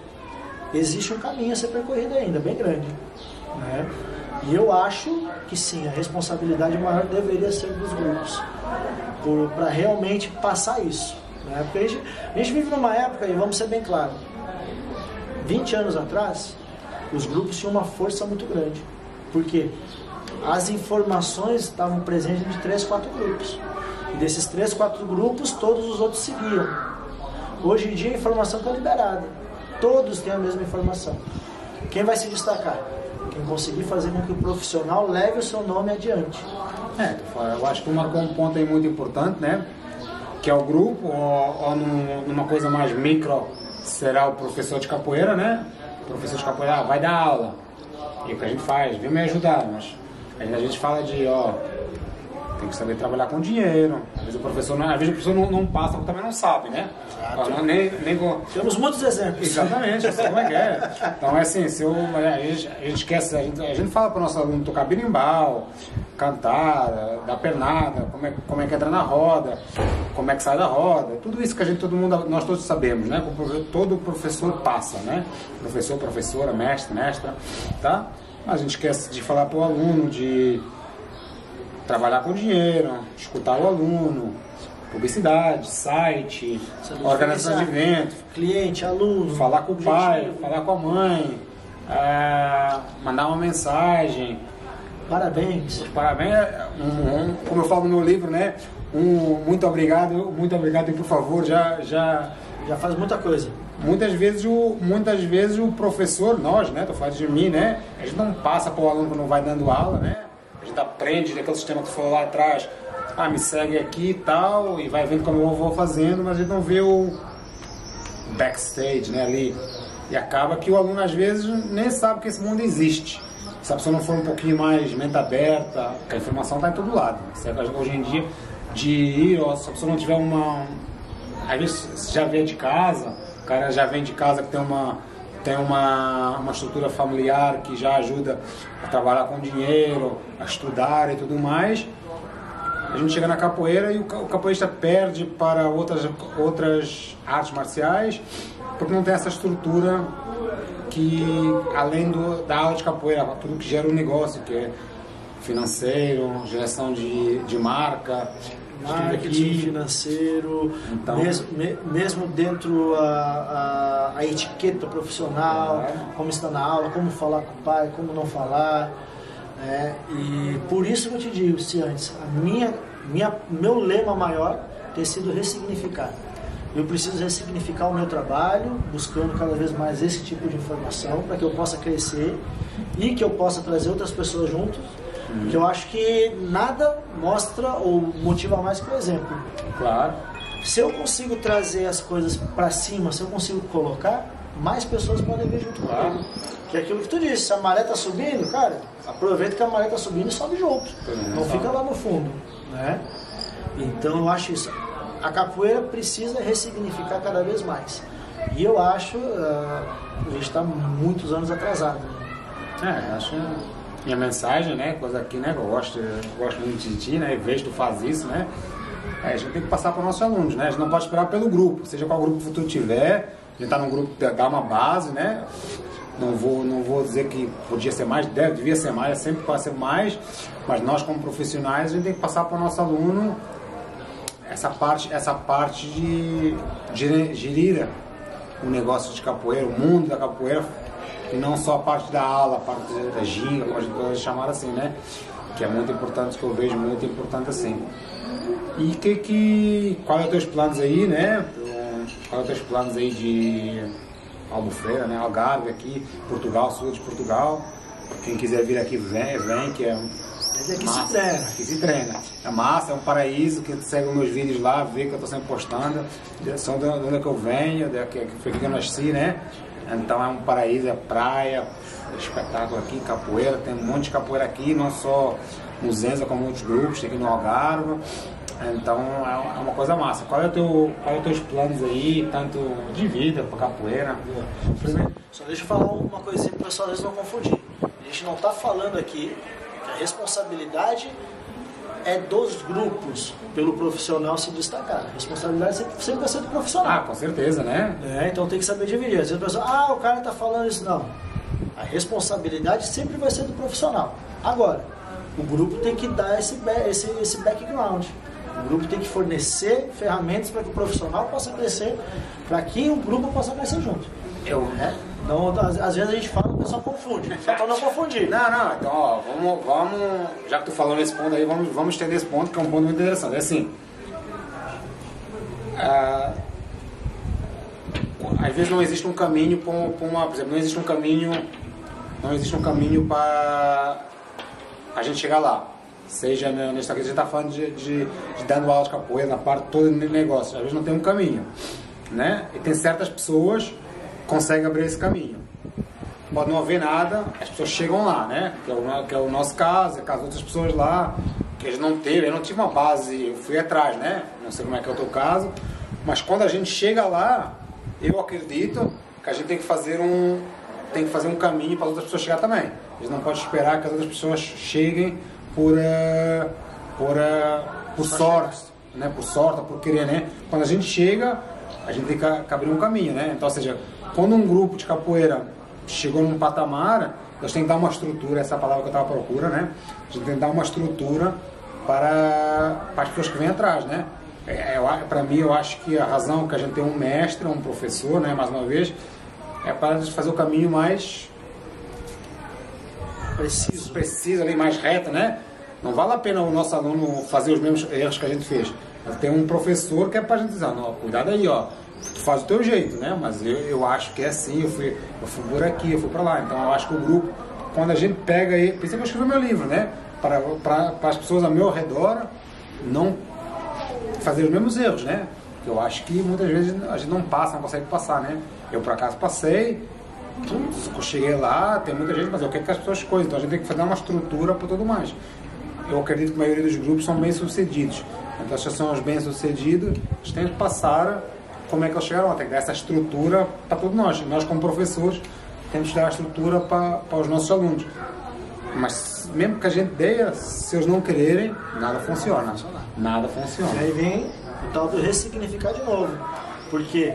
existe um caminho a ser percorrido ainda, bem grande. Né? E eu acho que sim, a responsabilidade maior deveria ser dos grupos, para realmente passar isso. Né? Porque a gente, a gente vive numa época, e vamos ser bem claros, vinte anos atrás, os grupos tinham uma força muito grande, porque as informações estavam presentes de três, quatro grupos. E desses três, quatro grupos, todos os outros seguiam. Hoje em dia a informação está liberada, todos têm a mesma informação. Quem vai se destacar? Quem conseguir fazer com que o profissional leve o seu nome adiante. É, eu acho que tu marcou um ponto aí muito importante, né? Que é o grupo, ou, ou numa coisa mais micro, será o professor de capoeira, né? O professor de capoeira vai dar aula. E o que a gente faz, vem me ajudar, mas a gente fala de, ó, Tem que saber trabalhar com dinheiro. Às vezes o professor não, às vezes o professor não, não passa, porque também não sabe, né? Exato. Não, nem, nem com... Temos muitos exemplos. Exatamente, assim, como é que é? Então é assim, se eu, a, gente, a gente esquece, a gente, a gente fala para o nosso aluno tocar berimbau, cantar, dar pernada, como é, como é que entra na roda, como é que sai da roda, tudo isso que a gente, todo mundo, nós todos sabemos, né? Todo professor passa, né? Professor, professora, mestre, mestra, tá? A gente esquece de falar para o aluno, de trabalhar com dinheiro, escutar o aluno, publicidade, site, organização de eventos, cliente, aluno, falar com o pai, falar com a mãe, é, mandar uma mensagem. Parabéns. Parabéns. Um, um, como eu falo no livro, né? Um muito obrigado, muito obrigado e por favor, já, já, já faz muita coisa. Muitas vezes, o, muitas vezes o professor, nós, né? Tô falando de mim, né? A gente não passa para o aluno que não vai dando aula, né? A gente aprende daquele sistema que foi lá atrás, ah, me segue aqui e tal, e vai vendo como eu vou fazendo, mas a gente não vê o backstage, né, ali. E acaba que o aluno, às vezes, nem sabe que esse mundo existe. Se a pessoa não for um pouquinho mais mente aberta, que a informação está em todo lado. Né? Hoje em dia, de ir, ó, se a pessoa não tiver uma... Às vezes, já vem de casa, o cara já vem de casa que tem uma... tem uma, uma estrutura familiar que já ajuda a trabalhar com dinheiro, a estudar e tudo mais. A gente chega na capoeira e o capoeirista perde para outras, outras artes marciais porque não tem essa estrutura que, além do, da aula de capoeira, tudo que gera um negócio, que é financeiro, geração de, de marca... marketing financeiro, então, mesmo, mesmo dentro a, a, a etiqueta profissional, é. Como está na aula, como falar com o pai, como não falar, né? E por isso que eu te digo, se antes, a minha, minha, meu lema maior tem sido ressignificar. Eu preciso ressignificar o meu trabalho, buscando cada vez mais esse tipo de informação para que eu possa crescer e que eu possa trazer outras pessoas juntos. Porque eu acho que nada mostra ou motiva mais que o exemplo. Claro. Se eu consigo trazer as coisas para cima, se eu consigo colocar, mais pessoas podem vir junto comigo. Claro. Que é aquilo que tu disse, se a maré tá subindo, cara, aproveita que a maré tá subindo e sobe junto. Não fica lá no fundo, né? Então eu acho isso. A capoeira precisa ressignificar cada vez mais. E eu acho, uh, a gente está muitos anos atrasado. Né? É, acho... Minha mensagem, né? Coisa aqui, né? Eu gosto, eu gosto muito de ti, né? Vejo tu faz isso, né? É, a gente tem que passar para os nossos alunos, né? A gente não pode esperar pelo grupo, seja qual grupo futuro tiver. A gente está num grupo que dá uma base, né? Não vou, não vou dizer que podia ser mais, deve, devia ser mais, sempre pode ser mais. Mas nós, como profissionais, a gente tem que passar para o nosso aluno essa parte, essa parte de, de gerir o negócio de capoeira, o mundo da capoeira. E não só a parte da aula, a parte da ginga, como a gente pode chamar assim, né? Que é muito importante, que eu vejo muito importante assim. E que, que, qual é os teus planos aí, né? Qual é os teus planos aí de Albufeira, né? Algarve aqui, Portugal, sul de Portugal. Quem quiser vir aqui, vem, vem, que é aqui massa, se treina. Aqui se treina. É massa, é um paraíso, quem segue os meus vídeos lá, vê que eu tô sempre postando. São de onde é que eu venho, de que, foi que eu nasci, né? Então é um paraíso, é praia, é espetáculo aqui, capoeira, tem um monte de capoeira aqui, não só Muzenza como outros grupos, tem aqui no Algarve. Então é uma coisa massa. Qual é o teu, qual é os teus planos aí, tanto de vida para capoeira? Só deixa eu falar uma coisinha para o pessoal às vezes não confundir. A gente não está falando aqui que a responsabilidade é dos grupos, pelo profissional se destacar. A responsabilidade sempre vai ser do profissional. Ah, com certeza, né? É, então tem que saber dividir. Às vezes a pessoa, ah, o cara tá falando isso. Não. A responsabilidade sempre vai ser do profissional. Agora, o grupo tem que dar esse, esse, esse background. O grupo tem que fornecer ferramentas para que o profissional possa crescer, para que o grupo possa crescer junto. Eu, né? Então, às vezes a gente fala e o pessoal confunde. Só para não confundir. Não, não. Então, ó, vamos, vamos... Já que tu falou nesse ponto aí, vamos, vamos estender esse ponto, que é um ponto muito interessante. É assim... Ah, às vezes não existe um caminho para uma... Por exemplo, não existe um caminho... Não existe um caminho para a gente chegar lá. Seja nesta aqui, a gente está falando de, de, de dando aula de capoeira, na parte toda do negócio. Às vezes não tem um caminho, né? E tem certas pessoas... consegue abrir esse caminho. Pode não haver nada, as pessoas chegam lá, né? Que é o, que é o nosso caso, é o caso de outras pessoas lá, que ele não teve, eu não tinha uma base, eu fui atrás, né? Não sei como é que é o teu caso, mas quando a gente chega lá, eu acredito que a gente tem que fazer um, tem que fazer um caminho para as outras pessoas chegar também. A gente não pode esperar que as outras pessoas cheguem por, uh, por, uh, por sorte, né? Por sorte, por querer, né? Quando a gente chega, a gente tem que abrir um caminho, né? Então, ou seja, quando um grupo de capoeira chegou num patamar, eles têm que dar uma estrutura, essa palavra que eu estava à procura, né? A gente tem que dar uma estrutura para, para as pessoas que vêm atrás, né? Para mim, eu acho que a razão que a gente tem um mestre, um professor, né? Mais uma vez, é para fazer o caminho mais preciso, preciso ali, mais reto, né? Não vale a pena o nosso aluno fazer os mesmos erros que a gente fez. Mas tem um professor que é para a gente dizer, não, cuidado aí, ó, tu faz o teu jeito, né? Mas eu, eu acho que é assim, eu fui, eu fui por aqui, eu fui para lá. Então eu acho que o grupo, quando a gente pega aí, por isso que eu escrevi meu livro, né? Para, para, para as pessoas ao meu redor não fazer os mesmos erros, né? Porque eu acho que muitas vezes a gente não passa, não consegue passar, né? Eu por acaso passei, eu cheguei lá, tem muita gente, mas eu quero que as pessoas coisem, então a gente tem que fazer uma estrutura para tudo mais. Eu acredito que a maioria dos grupos são bem-sucedidos. Então, se são os bem-sucedidos, eles têm que passar como é que eles chegaram lá. Tem que dar essa estrutura para todos nós. Nós, como professores, temos que dar a estrutura para, para os nossos alunos. Mas, mesmo que a gente dê, se eles não quererem, nada funciona. Nada funciona. E aí vem o tal do ressignificar de novo. Porque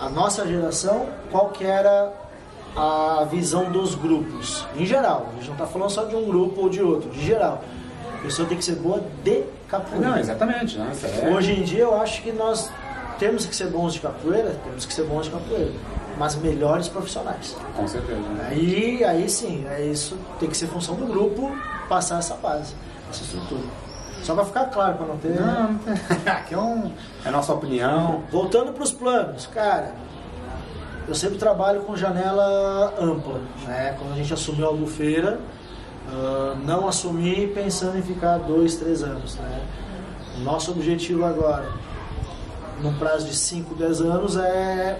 a nossa geração, qual que era a visão dos grupos? Em geral. A gente não está falando só de um grupo ou de outro. De geral. A pessoa tem que ser boa de capoeira. Não, exatamente. Não, é... Hoje em dia eu acho que nós temos que ser bons de capoeira, temos que ser bons de capoeira, mas melhores profissionais. Com certeza. Né? Aí, aí sim, é isso, tem que ser função do grupo passar essa base, essa estrutura. Só para ficar claro, para não ter... Não, não tem. Aqui é, um... é a nossa opinião. Voltando para os planos, cara, eu sempre trabalho com janela ampla, né? Quando a gente assumiu a Albufeira, Uh, não assumir pensando em ficar dois, três anos, né? O nosso objetivo agora, num prazo de cinco, dez anos, é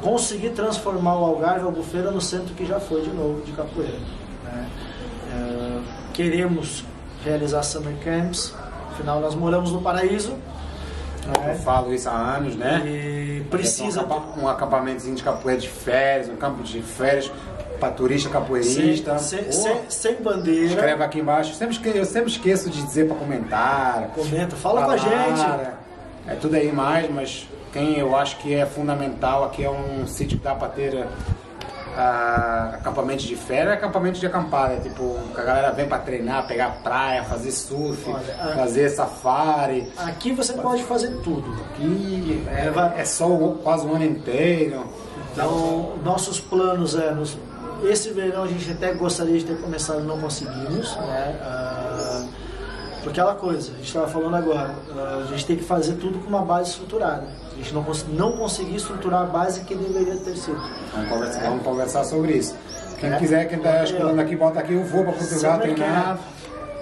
conseguir transformar o Algarve, a Albufeira, no centro que já foi de novo de capoeira, né? Uh, queremos realizar summer camps, afinal nós moramos no paraíso. É. Eu falo isso há anos, né? E precisa um acampamentozinho de capoeira de férias, um campo de férias para turista capoeirista. Sem, sem, sem bandeira. Escreve aqui embaixo. Sempre esque, eu sempre esqueço de dizer para comentar. Comenta, fala com a gente. É tudo aí mais, mas quem eu acho que é fundamental aqui é um sítio que dá para ter uh, acampamento de férias, acampamento de acampada. Tipo, a galera vem para treinar, pegar praia, fazer surf, olha, fazer aqui, safari. Aqui você pode fazer tudo. Aqui é, é só quase um ano inteiro. Então, nossos planos é nos... Esse verão a gente até gostaria de ter começado e não conseguimos, né? Ah, porque aquela coisa, a gente estava falando agora, a gente tem que fazer tudo com uma base estruturada. A gente não, cons não conseguiu estruturar a base que deveria ter sido. Vamos conversar, é. vamos conversar sobre isso. Quem é. quiser, quem está escutando aqui, bota aqui, eu vou para Portugal, tem nada.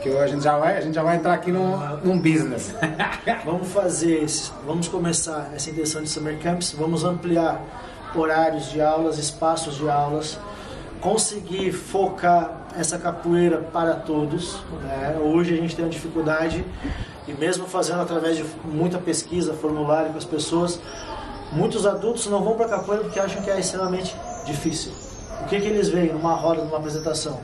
Que a gente já vai, a gente já vai entrar aqui num, num business. Vamos fazer isso, vamos começar essa intenção de Summer Camps, vamos ampliar horários de aulas, espaços de aulas, conseguir focar essa capoeira para todos, né? Hoje a gente tem uma dificuldade, e mesmo fazendo através de muita pesquisa, formulário com as pessoas, muitos adultos não vão para a capoeira porque acham que é extremamente difícil. O que que eles veem numa roda, numa apresentação?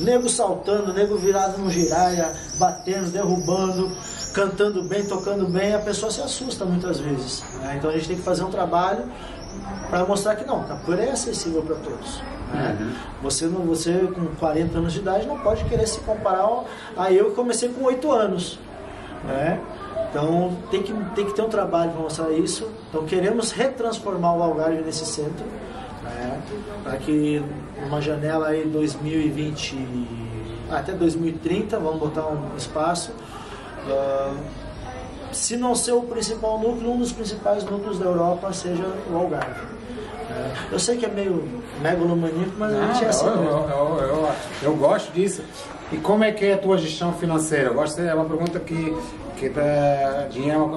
Nego saltando, nego virado no giraia, batendo, derrubando, cantando bem, tocando bem, a pessoa se assusta muitas vezes, né? Então a gente tem que fazer um trabalho para mostrar que não, a capoeira é acessível para todos. Né? Uhum. Você, não, você com quarenta anos de idade não pode querer se comparar ao, a eu que comecei com oito anos. Né? Então tem que, tem que ter um trabalho para mostrar isso. Então queremos retransformar o Algarve nesse centro, né? Para que uma janela aí dois mil e vinte até dois mil e trinta, vamos botar um espaço, uh, se não ser o principal núcleo, um dos principais núcleos da Europa seja o Algarve. Eu sei que é meio megalomaníaco, mas não, a gente é assim. Eu, eu, eu, eu, eu gosto disso. E como é que é a tua gestão financeira? Eu gosto, é uma pergunta que, que dá dinheiro,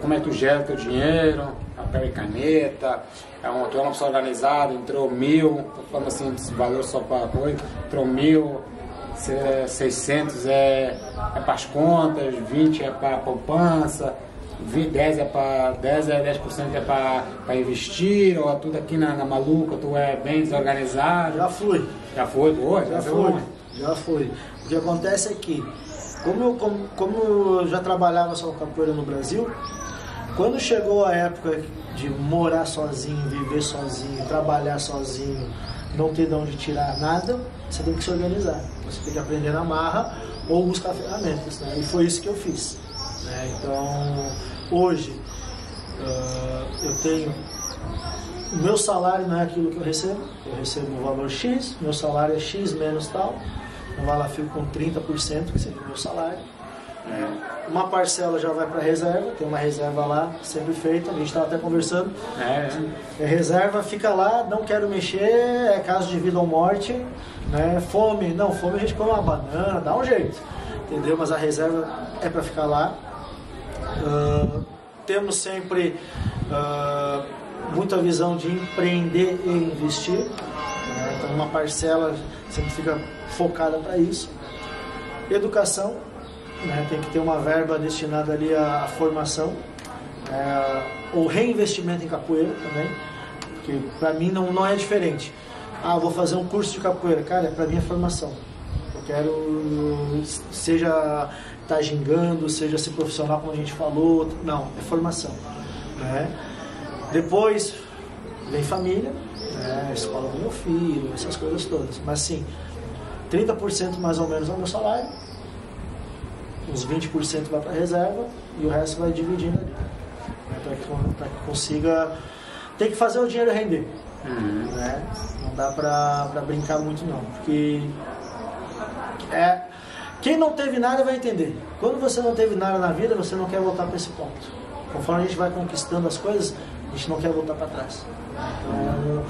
como é que tu gera o teu dinheiro, papel e caneta, é uma, tu é uma pessoa organizada, entrou mil, estou falando assim, valor só para coisa, entrou mil, seiscentos é, é para as contas, vinte é para a poupança, dez é para dez por cento é, é para investir, ou tudo aqui na, na maluca, tu é bem desorganizado. Já fui. Já foi, boa? Já, já foi. Já foi. O que acontece é que, como eu, como, como eu já trabalhava só com capoeira no Brasil, quando chegou a época de morar sozinho, viver sozinho, trabalhar sozinho, não ter de onde tirar nada, você tem que se organizar. Você tem que aprender na marra ou buscar ferramentas, né? E foi isso que eu fiz, né? Então, hoje, uh, eu tenho... O meu salário não é aquilo que eu recebo. Eu recebo o valor X, meu salário é X menos tal. Eu vou lá, fico com trinta por cento, que seria o meu salário. É. Uma parcela já vai para reserva, tem uma reserva lá, sempre feita, a gente estava até conversando. É. É reserva, fica lá, não quero mexer, é caso de vida ou morte, né? Fome, não, fome a gente come uma banana, dá um jeito, entendeu? Mas a reserva é para ficar lá. Uh, temos sempre uh, muita visão de empreender e investir, né? Então uma parcela sempre fica focada para isso. Educação, né, tem que ter uma verba destinada ali à, à formação, é, ou reinvestimento em capoeira também, porque para mim não, não é diferente. Ah, vou fazer um curso de capoeira, cara, é para minha formação. Eu quero, seja tá gingando, seja ser profissional como a gente falou, não, é formação, né? Depois vem família, né, a escola do meu filho, essas coisas todas, mas sim, trinta por cento mais ou menos é o meu salário. Uns vinte por cento vai para a reserva e o resto vai dividindo ali, né, para que, para que consiga... Tem que fazer o dinheiro render, uhum, né? Não dá para brincar muito não, porque é, quem não teve nada vai entender. Quando você não teve nada na vida, você não quer voltar para esse ponto. Conforme a gente vai conquistando as coisas, a gente não quer voltar para trás. Então,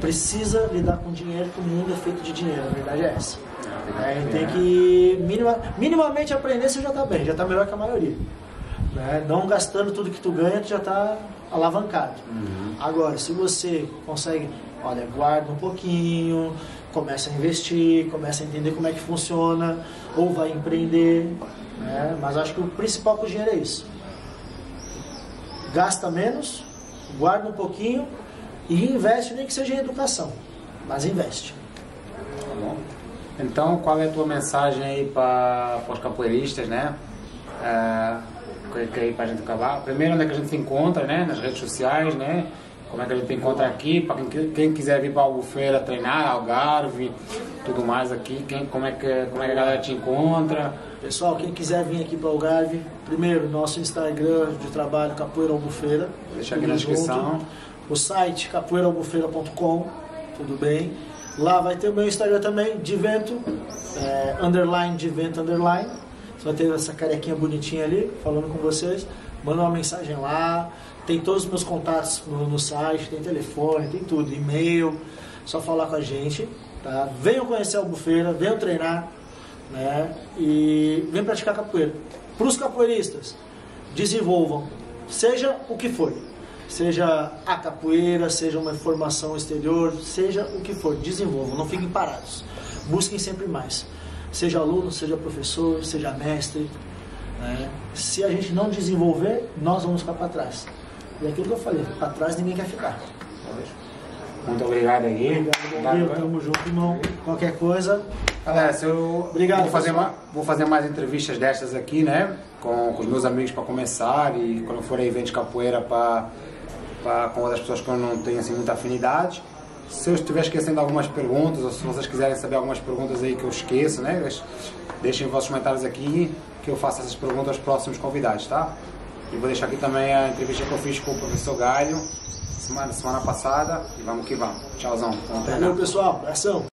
precisa lidar com dinheiro, que o mundo é feito de dinheiro, a verdade é essa. É, tem que minima, minimamente aprender, você já está bem, já está melhor que a maioria, né? Não gastando tudo que tu ganha, tu já está alavancado. Uhum. Agora, se você consegue, olha, guarda um pouquinho, começa a investir, começa a entender como é que funciona, ou vai empreender, né? Mas acho que o principal com o dinheiro é isso. Gasta menos, guarda um pouquinho e investe, nem que seja em educação, mas investe. Tá bom? Então, qual é a tua mensagem aí para os capoeiristas, né? É, que aí para a gente acabar. Primeiro, onde é que a gente se encontra, né? Nas redes sociais, né? Como é que a gente se encontra aqui? Para quem, quem quiser vir para Albufeira treinar, Algarve, tudo mais aqui, quem, como, é que, como é que a galera te encontra? Pessoal, quem quiser vir aqui para Algarve, primeiro, nosso Instagram de trabalho, Capoeira Albufeira. Deixa aqui na descrição. Junto. O site, capoeira albufeira ponto com, tudo bem? Lá vai ter o meu Instagram também, de vento, é, underline, de vento, underline. Você vai ter essa carequinha bonitinha ali, falando com vocês. Manda uma mensagem lá. Tem todos os meus contatos no, no site, tem telefone, tem tudo, e-mail. Só falar com a gente, tá? Venham conhecer a Albufeira, venham treinar, né? E venham praticar capoeira. Para os capoeiristas, desenvolvam, seja o que for. Seja a capoeira, seja uma formação exterior, seja o que for, desenvolvam, não fiquem parados. Busquem sempre mais, seja aluno, seja professor, seja mestre, né? Se a gente não desenvolver, nós vamos ficar para trás. E é aquilo que eu falei, para trás ninguém quer ficar. Muito obrigado aí. Obrigado, Gabriel. Tamo junto, irmão. Qualquer coisa... Galera, se eu obrigado, vou, fazer uma, vou fazer mais entrevistas destas aqui, né? Com, com os meus amigos para começar e quando for a evento de capoeira para... Pra, com outras pessoas que eu não tenho assim, muita afinidade. Se eu estiver esquecendo algumas perguntas, ou se vocês quiserem saber algumas perguntas aí que eu esqueço, né? Deixem vossos comentários aqui que eu faço essas perguntas aos próximos convidados, tá? E vou deixar aqui também a entrevista que eu fiz com o professor Galho semana, semana passada. E vamos que vamos. Tchauzão. Vamos treinar. Valeu, pessoal. Abração.